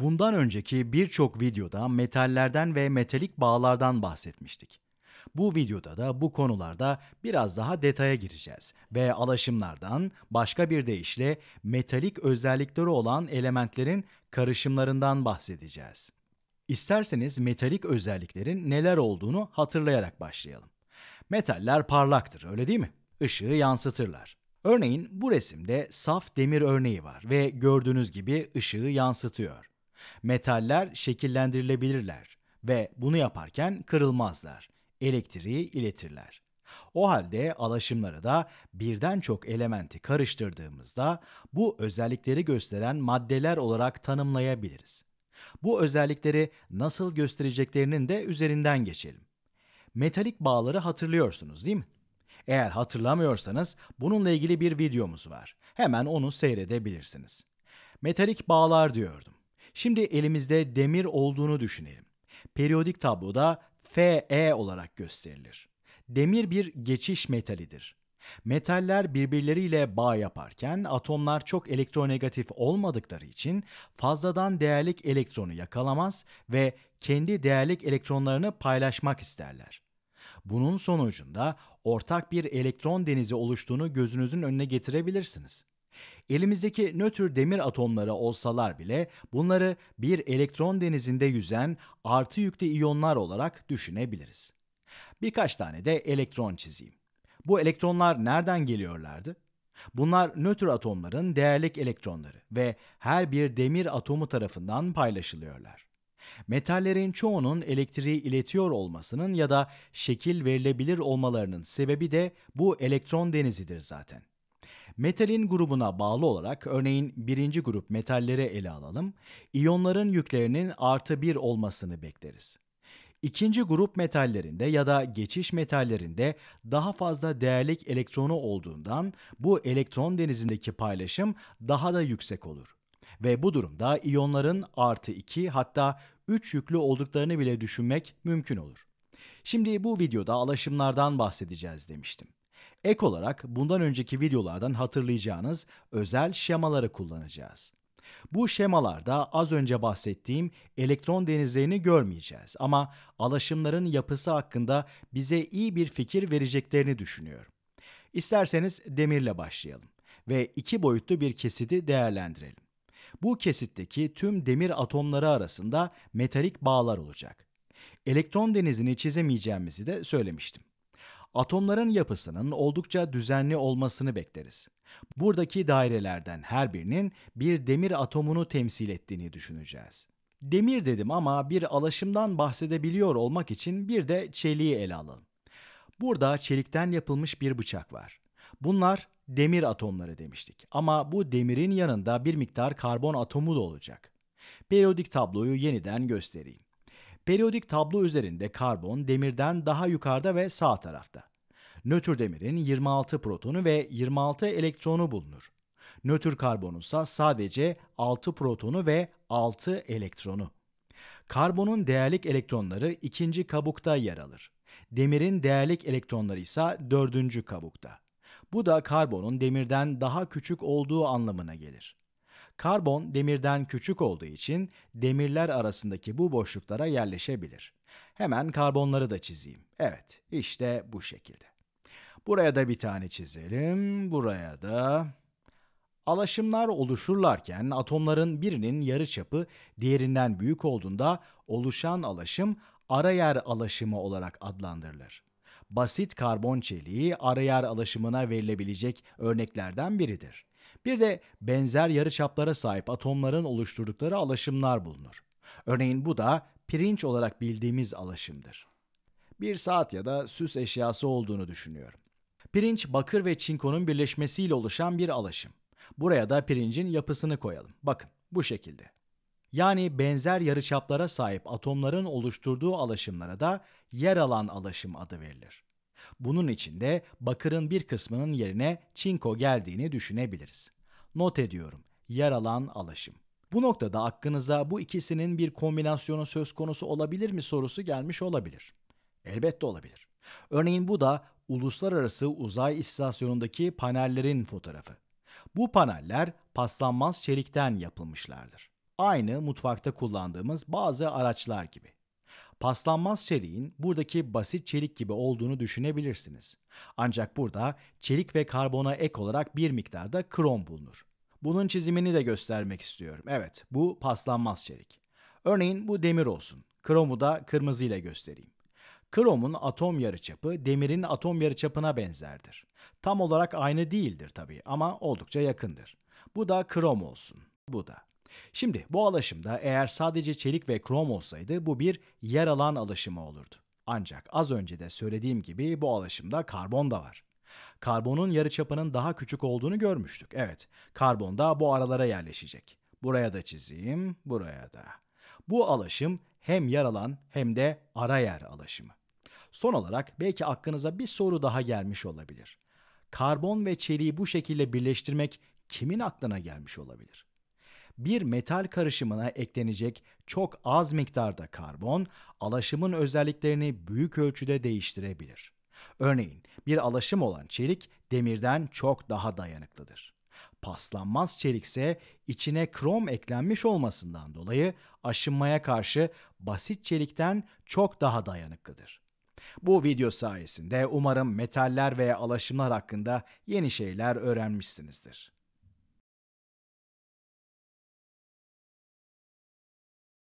Bundan önceki birçok videoda metallerden ve metalik bağlardan bahsetmiştik. Bu videoda da bu konularda biraz daha detaya gireceğiz ve alaşımlardan, başka bir deyişle metalik özellikleri olan elementlerin karışımlarından bahsedeceğiz. İsterseniz metalik özelliklerin neler olduğunu hatırlayarak başlayalım. Metaller parlaktır, öyle değil mi? Işığı yansıtırlar. Örneğin bu resimde saf demir örneği var ve gördüğünüz gibi ışığı yansıtıyor. Metaller şekillendirilebilirler ve bunu yaparken kırılmazlar, elektriği iletirler. O halde alaşımları da birden çok elementi karıştırdığımızda bu özellikleri gösteren maddeler olarak tanımlayabiliriz. Bu özellikleri nasıl göstereceklerinin de üzerinden geçelim. Metalik bağları hatırlıyorsunuz, değil mi? Eğer hatırlamıyorsanız bununla ilgili bir videomuz var. Hemen onu seyredebilirsiniz. Metalik bağlar diyordum. Şimdi elimizde demir olduğunu düşünelim. Periyodik tabloda Fe olarak gösterilir. Demir bir geçiş metalidir. Metaller birbirleriyle bağ yaparken atomlar çok elektronegatif olmadıkları için fazladan değerlik elektronu yakalamaz ve kendi değerlik elektronlarını paylaşmak isterler. Bunun sonucunda ortak bir elektron denizi oluştuğunu gözünüzün önüne getirebilirsiniz. Elimizdeki nötr demir atomları olsalar bile bunları bir elektron denizinde yüzen artı yüklü iyonlar olarak düşünebiliriz. Birkaç tane de elektron çizeyim. Bu elektronlar nereden geliyorlardı? Bunlar nötr atomların değerlik elektronları ve her bir demir atomu tarafından paylaşılıyorlar. Metallerin çoğunun elektriği iletiyor olmasının ya da şekil verilebilir olmalarının sebebi de bu elektron denizidir zaten. Metalin grubuna bağlı olarak örneğin birinci grup metalleri ele alalım, iyonların yüklerinin artı 1 olmasını bekleriz. İkinci grup metallerinde ya da geçiş metallerinde daha fazla değerlik elektronu olduğundan bu elektron denizindeki paylaşım daha da yüksek olur. Ve bu durumda iyonların artı 2 hatta 3 yüklü olduklarını bile düşünmek mümkün olur. Şimdi bu videoda alaşımlardan bahsedeceğiz demiştim. Ek olarak bundan önceki videolardan hatırlayacağınız özel şemaları kullanacağız. Bu şemalarda az önce bahsettiğim elektron denizlerini görmeyeceğiz ama alaşımların yapısı hakkında bize iyi bir fikir vereceklerini düşünüyorum. İsterseniz demirle başlayalım ve 2 boyutlu bir kesiti değerlendirelim. Bu kesitteki tüm demir atomları arasında metalik bağlar olacak. Elektron denizini çizemeyeceğimizi de söylemiştim. Atomların yapısının oldukça düzenli olmasını bekleriz. Buradaki dairelerden her birinin bir demir atomunu temsil ettiğini düşüneceğiz. Demir dedim ama bir alaşımdan bahsedebiliyor olmak için bir de çeliği ele alalım. Burada çelikten yapılmış bir bıçak var. Bunlar demir atomları demiştik ama bu demirin yanında bir miktar karbon atomu da olacak. Periyodik tabloyu yeniden göstereyim. Periyodik tablo üzerinde karbon demirden daha yukarıda ve sağ tarafta. Nötr demirin 26 protonu ve 26 elektronu bulunur. Nötr karbonunsa sadece 6 protonu ve 6 elektronu. Karbonun değerlik elektronları 2. kabukta yer alır. Demirin değerlik elektronları ise 4. kabukta. Bu da karbonun demirden daha küçük olduğu anlamına gelir. Karbon demirden küçük olduğu için demirler arasındaki bu boşluklara yerleşebilir. Hemen karbonları da çizeyim. Evet, işte bu şekilde. Buraya da bir tane çizelim, buraya da. Alaşımlar oluşurlarken atomların birinin yarıçapı diğerinden büyük olduğunda oluşan alaşım arayer alaşımı olarak adlandırılır. Basit karbon çeliği arayer alaşımına verilebilecek örneklerden biridir. Bir de benzer yarıçaplara sahip atomların oluşturdukları alaşımlar bulunur. Örneğin bu da pirinç olarak bildiğimiz alaşımdır. Bir saat ya da süs eşyası olduğunu düşünüyorum. Pirinç, bakır ve çinkonun birleşmesiyle oluşan bir alaşım. Buraya da pirincin yapısını koyalım. Bakın, bu şekilde. Yani benzer yarıçaplara sahip atomların oluşturduğu alaşımlara da yer alan alaşım adı verilir. Bunun için de bakırın bir kısmının yerine çinko geldiğini düşünebiliriz. Not ediyorum, yer alan alaşım. Bu noktada aklınıza bu ikisinin bir kombinasyonu söz konusu olabilir mi sorusu gelmiş olabilir. Elbette olabilir. Örneğin bu da Uluslararası Uzay İstasyonu'ndaki panellerin fotoğrafı. Bu paneller paslanmaz çelikten yapılmışlardır. Aynı mutfakta kullandığımız bazı araçlar gibi. Paslanmaz çeliğin buradaki basit çelik gibi olduğunu düşünebilirsiniz. Ancak burada çelik ve karbona ek olarak bir miktarda krom bulunur. Bunun çizimini de göstermek istiyorum. Evet, bu paslanmaz çelik. Örneğin bu demir olsun. Kromu da kırmızıyla göstereyim. Kromun atom yarıçapı demirin atom yarıçapına benzerdir. Tam olarak aynı değildir tabii ama oldukça yakındır. Bu da krom olsun. Bu da. Şimdi bu alaşımda eğer sadece çelik ve krom olsaydı bu bir yer alan alaşımı olurdu. Ancak az önce de söylediğim gibi bu alaşımda karbon da var. Karbonun yarıçapının daha küçük olduğunu görmüştük. Evet, karbon da bu aralara yerleşecek. Buraya da çizeyim, buraya da. Bu alaşım hem yer alan hem de ara yer alaşımı. Son olarak belki aklınıza bir soru daha gelmiş olabilir. Karbon ve çeliği bu şekilde birleştirmek kimin aklına gelmiş olabilir? Bir metal karışımına eklenecek çok az miktarda karbon, alaşımın özelliklerini büyük ölçüde değiştirebilir. Örneğin, bir alaşım olan çelik demirden çok daha dayanıklıdır. Paslanmaz çelik ise içine krom eklenmiş olmasından dolayı aşınmaya karşı basit çelikten çok daha dayanıklıdır. Bu video sayesinde umarım metaller ve alaşımlar hakkında yeni şeyler öğrenmişsinizdir.